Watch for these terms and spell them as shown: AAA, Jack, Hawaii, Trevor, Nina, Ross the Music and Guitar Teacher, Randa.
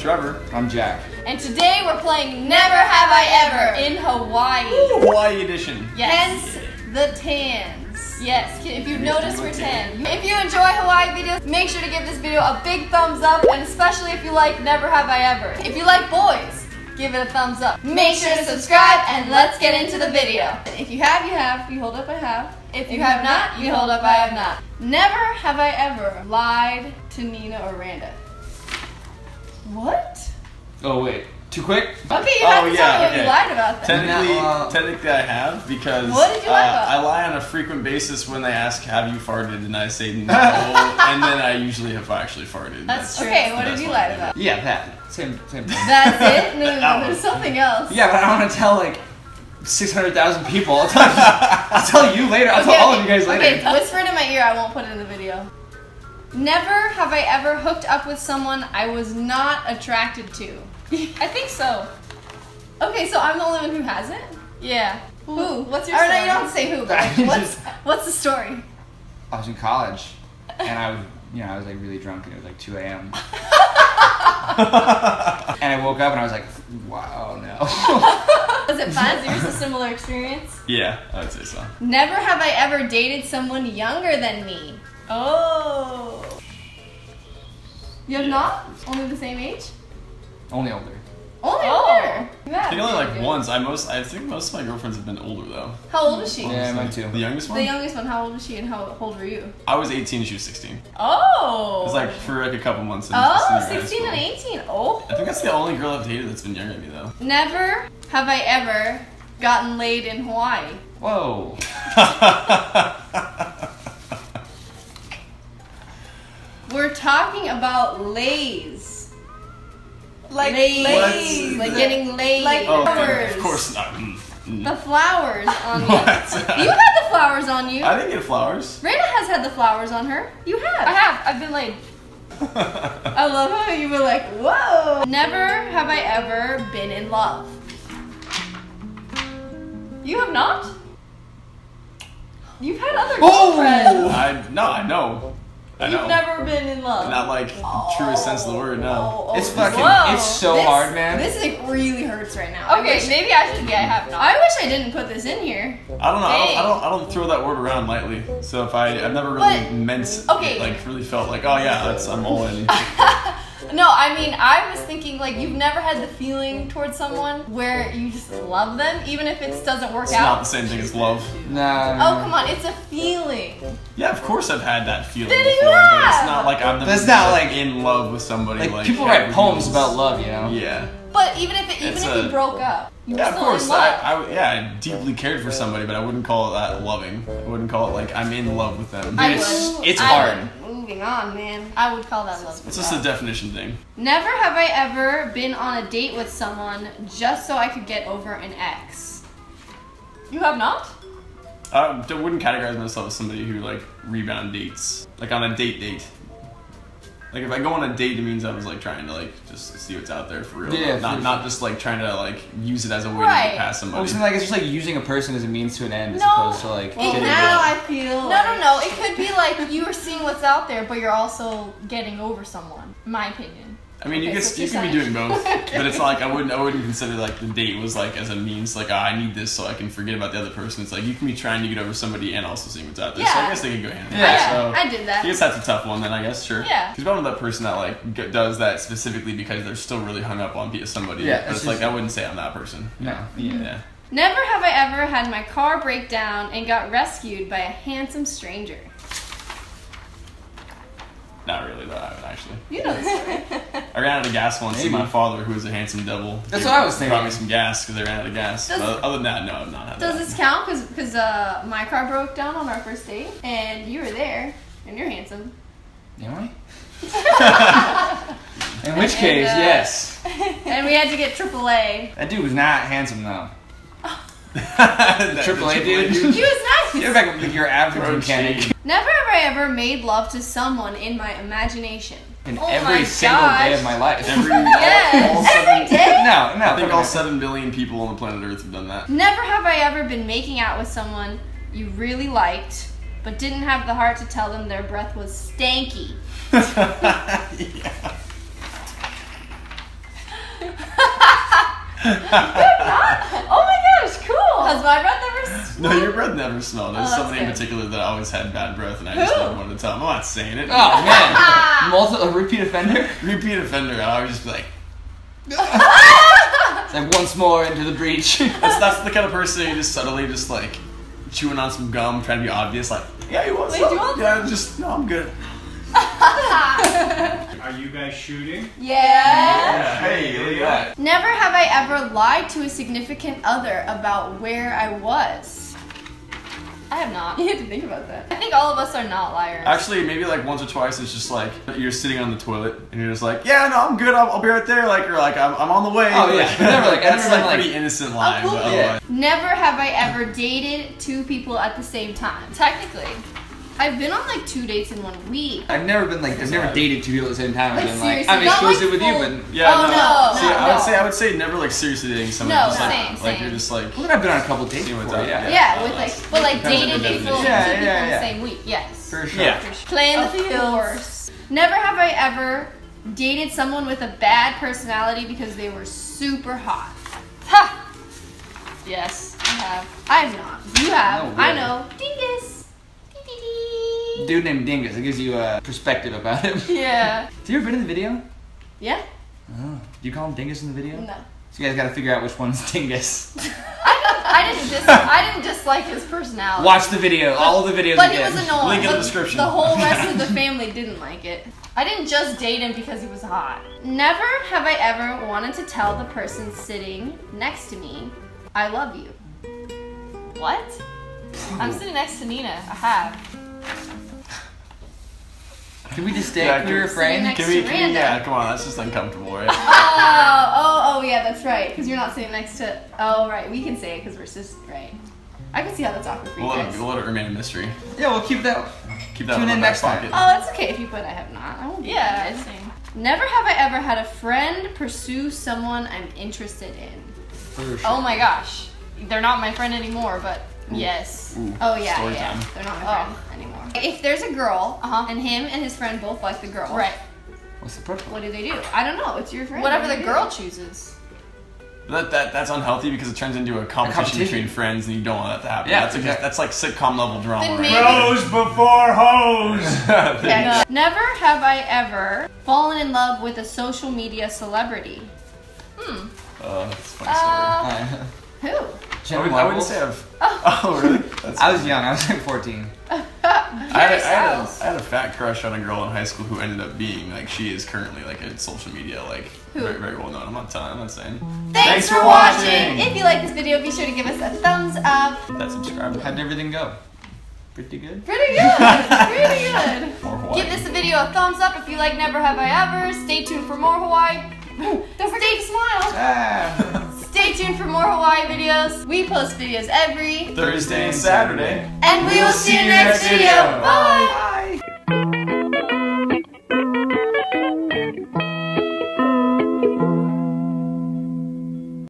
Trevor. I'm Jack. And today we're playing Never Have I Ever in Hawaii. Ooh, Hawaii edition. Yes. Hence the tans. Yes, if you've noticed we're tan. If you enjoy Hawaii videos, make sure to give this video a big thumbs up, and especially if you like Never Have I Ever. If you like boys, give it a thumbs up. Make sure to subscribe and let's get into the video. If you have, you have. You hold up, I have. If you have not, you hold up, I have not. Never have I ever lied to Nina or Randa. What? Oh wait, too quick? Okay, you have to tell me what you lied about then. Technically I have, because what did you lie about? I lie on a frequent basis when they ask, have you farted? And I say no, and then I usually have actually farted. That's true. Okay, what did you lie about? Yeah, that. Same thing. That's it? No, there's something else. Yeah, but I don't want to tell like 600,000 people. I'll tell you later. I'll tell all of you guys later. Okay, whisper it in my ear. I won't put it in the video. Never have I ever hooked up with someone I was not attracted to. I think so. Okay, so I'm the only one who hasn't? Yeah. Who? What's your story? No, you don't have to say who, but like, what's the story? I was in college, and I was like really drunk, and it was like 2 a.m. And I woke up and I was like, wow, no. Was it fun? Is yours a similar experience? Yeah, I would say so. Never have I ever dated someone younger than me. Oh. You have not? Only the same age? Only older. Only older? Yeah, I think only like once. I think most of my girlfriends have been older though. How old is she? Yeah, mine too. The youngest one? The youngest one. How old is she and how old were you? I was 18 and she was 16. Oh. It was like for like a couple months. Oh, 16 and 18. Oh. I think that's the only girl I've dated that's been younger than me though. Never have I ever gotten laid in Hawaii. Whoa. We're talking about lays. Like lays. Like getting laid. Like flowers. Of course not. The flowers on you. You had the flowers on you. I didn't get flowers. Randa has had the flowers on her. You have. I have. I've been laid. I love how you were like, whoa. Never have I ever been in love. You have not? You've had other girlfriends. I know. You've never been in love. Not like truest sense of the word, no. Oh, it's fucking, it's so hard, man. This like really hurts right now. Okay, maybe I should be, I have not. I wish I didn't put this in here. I don't know, I don't throw that word around lightly. So if I've never really meant, like really felt like, oh yeah, that's, I'm all in. No, I mean, I was thinking like you've never had the feeling towards someone where you just love them, even if it doesn't work out. It's not the same thing as love. No. Oh, come on, it's a feeling. Yeah, of course I've had that feeling before, but it's not like I'm never like in love with somebody. Like people write poems about love, you know? Yeah. But even if you broke up, you were still in love. I deeply cared for somebody, but I wouldn't call it that loving. I wouldn't call it like I'm in love with them. It's hard. Moving on, man. I would call that love. It's just a definition thing. Never have I ever been on a date with someone just so I could get over an ex. You have not? I wouldn't categorize myself as somebody who like rebound dates, like on a date. Like if I go on a date, it means I was like trying to like just see what's out there for real. Yeah, not just like trying to like use it as a way to get past somebody. Well, like it's just like using a person as a means to an end as opposed to like. No. It could be like you are seeing what's out there, but you're also getting over someone. In my opinion. I mean, you can be doing both, but it's like I wouldn't consider like the date was like as a means like I need this so I can forget about the other person. It's like you can be trying to get over somebody and also seeing what's out there. Yeah. So I guess they can go hand in hand. Yeah, so I did that. I guess that's a tough one then. I guess sure. Yeah. Because I'm that person that like does that specifically because they're still really hung up on somebody. Yeah. But it's like I wouldn't say I'm that person. No. Yeah. Never have I ever had my car break down and got rescued by a handsome stranger. Not really, though, I haven't actually. You know this story. I ran out of gas once to my father, who was a handsome devil. That's what I was thinking. Brought me some gas because I ran out of gas. But other than that, no, I've not had that. Does this count? Because my car broke down on our first date, and you were there, and you're handsome. Am I? In which case, yes. And we had to get AAA. That dude was not handsome, though. AAA dude? He was nice. You're back with your average mechanic. Never have I ever made love to someone in my imagination. In every single day of my life. Every day? No. I think all 7 billion people on the planet Earth have done that. Never have I ever been making out with someone you really liked, but didn't have the heart to tell them their breath was stanky. Yeah. You're not? Oh my gosh, cool. Has my breath never smelled? No, your breath never smelled. There's somebody in particular that always had bad breath, and I just never wanted to tell them. I'm not saying it. Oh, man. A repeat offender? Repeat offender. I would just be like... It's like, once more into the breach. That's the kind of person you just subtly just like... chewing on some gum, trying to be obvious, like, yeah, you want some? Yeah, just, no, I'm good. Are you guys shooting? Yeah. Hey, look at that. Never have I ever lied to a significant other about where I was. I have not. You have to think about that. I think all of us are not liars. Actually, maybe like once or twice, it's just like, you're sitting on the toilet, and you're just like, yeah, no, I'm good, I'll be right there, like, or like, I'm on the way. Oh, yeah. Never, like, that's like pretty innocent line. Cool. Yeah. Never have I ever dated two people at the same time. Technically. I've been on like 2 dates in 1 week. I've never been like, I've never dated 2 people at the same time. Like, I've been like, I'm exclusive with you, but yeah, I would say never like seriously dating someone. No, same. You're just like. Well, I've been on a couple dates before. Yeah, with like, but like dated people in the same week. Yes, for sure. Yeah. Playing the fields. Never have I ever dated someone with a bad personality because they were super hot. Ha. Yes, I have. I've not. You have. I know. Dingus. Dude named Dingus. It gives you a perspective about him. Yeah. Have you ever been in the video? Yeah. Oh. Do you call him Dingus in the video? No. So you guys got to figure out which one's Dingus. I didn't dislike his personality. Watch the video. All of the videos. But he was annoying. Link in the description. The whole rest of the family didn't like it. I didn't just date him because he was hot. Never have I ever wanted to tell the person sitting next to me, "I love you." What? I'm sitting next to Nina. I have. Can we just stay? Yeah, can we refrain? Can we, yeah, come on, that's just uncomfortable, right? oh, yeah, that's right, because you're not sitting next to. Oh, right, we can say it because we're sisters, right? I can see how that's awkward for you guys. We'll let it remain a mystery. Yeah, we'll keep that tune in next time. Oh, that's okay if you put I have not. I won't be interesting. Never have I ever had a friend pursue someone I'm interested in. For sure. Oh my gosh, they're not my friend anymore, but. Ooh. Yes. Ooh. Oh yeah, Story time. They're not my friend anymore. If there's a girl and him and his friend both like the girl, right? What's the problem? What do they do? I don't know. It's your friend. Whatever the girl chooses. That's unhealthy because it turns into a competition between friends, and you don't want that to happen. Yeah, that's like sitcom level drama. Bros before hoes. Yeah, no. Never have I ever fallen in love with a social media celebrity. Hmm. That's a funny story. Who? I wouldn't say I've... Oh, really? I was young. I was like 14. I had a fat crush on a girl in high school who ended up being, like, she is currently, like, a social media, like, very, very well known. I'm not saying. Thanks for watching! If you like this video, be sure to give us a thumbs up. That subscribe. How did everything go? Pretty good? Pretty good! Pretty good! Give this video a thumbs up if you like Never Have I Ever. Stay tuned for more Hawaii. Don't forget to smile! Stay tuned for more Hawaii videos. We post videos every Thursday and Saturday. And we will see you next video. Bye!